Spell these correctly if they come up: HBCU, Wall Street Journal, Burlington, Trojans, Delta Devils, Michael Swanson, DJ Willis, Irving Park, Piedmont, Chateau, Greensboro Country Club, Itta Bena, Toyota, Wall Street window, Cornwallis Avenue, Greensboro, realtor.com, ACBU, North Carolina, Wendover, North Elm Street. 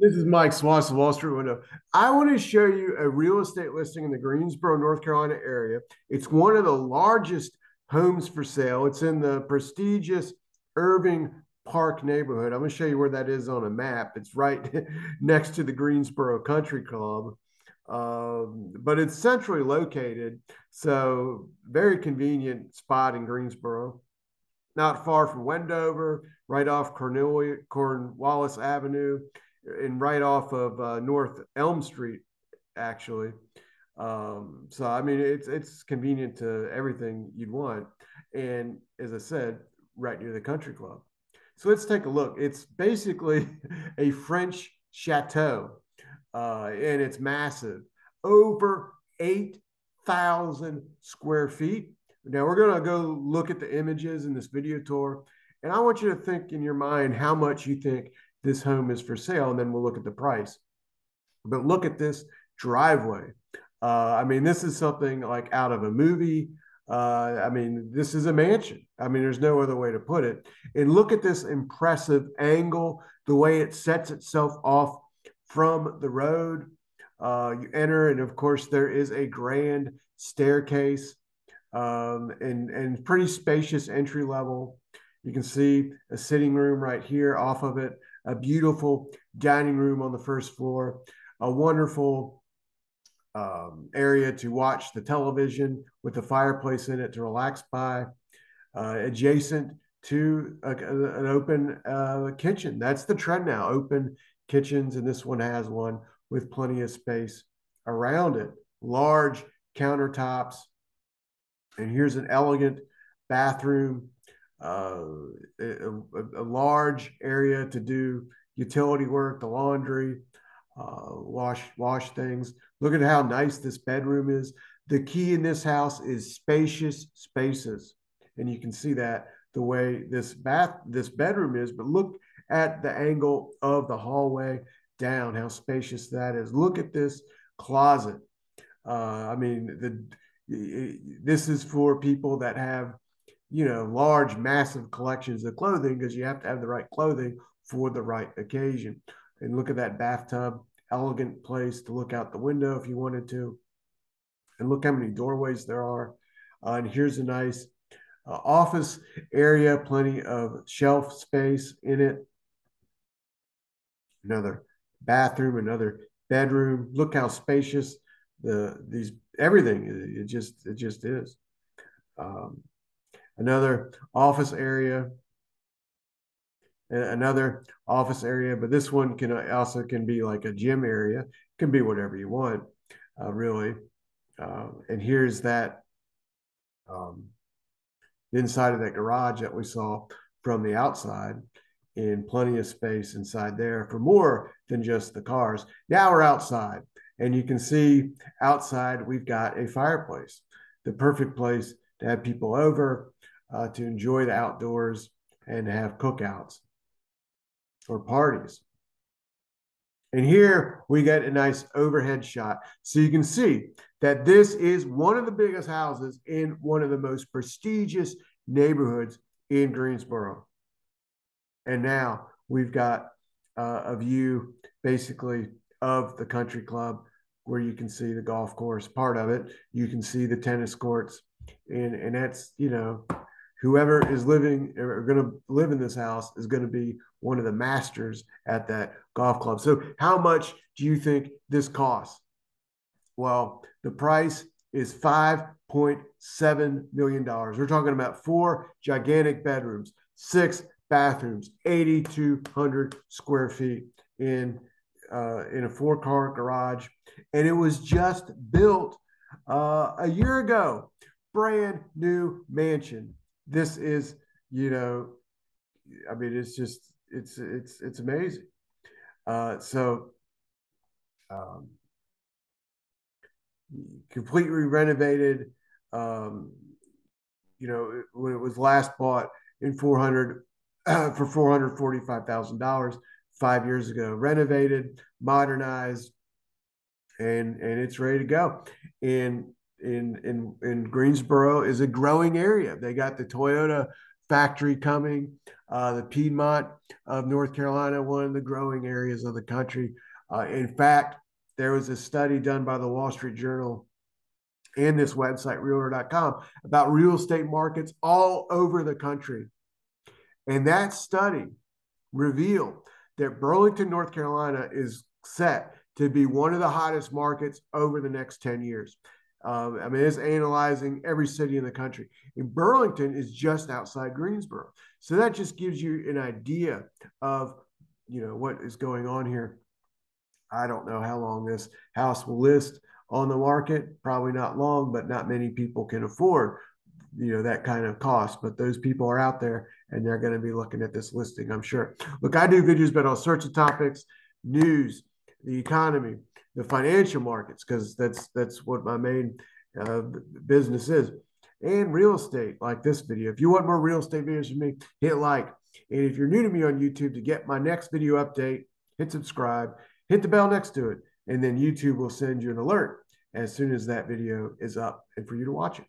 This is Mike Swanson, Wall Street Window. I want to show you a real estate listing in the Greensboro, North Carolina area. It's one of the largest homes for sale. It's in the prestigious Irving Park neighborhood. I'm going to show you where that is on a map. It's right next to the Greensboro Country Club, but it's centrally located, so very convenient spot in Greensboro. Not far from Wendover, right off Cornwallis Avenue, and right off of North Elm Street, actually. So, I mean, it's convenient to everything you'd want. And as I said, right near the country club. So let's take a look. It's basically a French chateau, and it's massive, over 8,000 square feet. Now we're going to go look at the images in this video tour, and I want you to think in your mind how much you think this home is for sale, and then we'll look at the price. But look at this driveway. I mean, this is something like out of a movie. I mean, this is a mansion. I mean, there's no other way to put it. And look at this impressive angle, the way it sets itself off from the road. You enter, and of course, there is a grand staircase and pretty spacious entry level. You can see a sitting room right here off of it, a beautiful dining room on the first floor, a wonderful area to watch the television with a fireplace in it to relax by, adjacent to an open kitchen. That's the trend now, open kitchens, and this one has one with plenty of space around it. Large countertops, and here's an elegant bathroom, a large area to do utility work, the laundry, wash things. Look at how nice this bedroom is. The key in this house is spacious spaces. And you can see that the way this bedroom is, but look at the angle of the hallway down, how spacious that is. Look at this closet. I mean, this is for people that have, you know, large, massive collections of clothing, because you have to have the right clothing for the right occasion. And look at that bathtub, elegant place to look out the window if you wanted to. And look how many doorways there are. And here's a nice office area, plenty of shelf space in it. Another bathroom, another bedroom. Look how spacious everything. It just is. Another office area. Another office area, but this one can also be like a gym area. It can be whatever you want, really. And here's that inside of that garage that we saw from the outside, and plenty of space inside there for more than just the cars. Now we're outside, and you can see outside we've got a fireplace, the perfect place to have people over, to enjoy the outdoors and have cookouts or parties. And here we get a nice overhead shot. So you can see that this is one of the biggest houses in one of the most prestigious neighborhoods in Greensboro. And now we've got a view basically of the country club, where you can see the golf course, part of it. You can see the tennis courts, and that's, you know, whoever is living or going to live in this house is going to be one of the masters at that golf club. So how much do you think this costs? Well, the price is $5.7 million. We're talking about 4 gigantic bedrooms, 6 bathrooms, 8,200 square feet in a 4-car garage. And it was just built a year ago, brand new mansion. This is, you know, I mean, it's just, it's amazing. So completely renovated, you know, when it was last bought in for $445,000 5 years ago, renovated, modernized, and it's ready to go. And in Greensboro is a growing area. They got the Toyota factory coming. The Piedmont of North Carolina, one of the growing areas of the country. In fact, there was a study done by the Wall Street Journal and this website, realtor.com, about real estate markets all over the country. And that study revealed that Burlington, North Carolina is set to be one of the hottest markets over the next 10 years. I mean, it's analyzing every city in the country. And Burlington is just outside Greensboro. So that just gives you an idea of, you know, what is going on here. I don't know how long this house will list on the market. Probably not long, but not many people can afford, you know, that kind of cost. But those people are out there and they're going to be looking at this listing, I'm sure. Look, I do videos about all sorts of topics, news, the economy, the financial markets, because that's what my main business is, and real estate, like this video. If you want more real estate videos from me, hit like. And if you're new to me on YouTube, to get my next video update, hit subscribe, hit the bell next to it, and then YouTube will send you an alert as soon as that video is up and for you to watch it.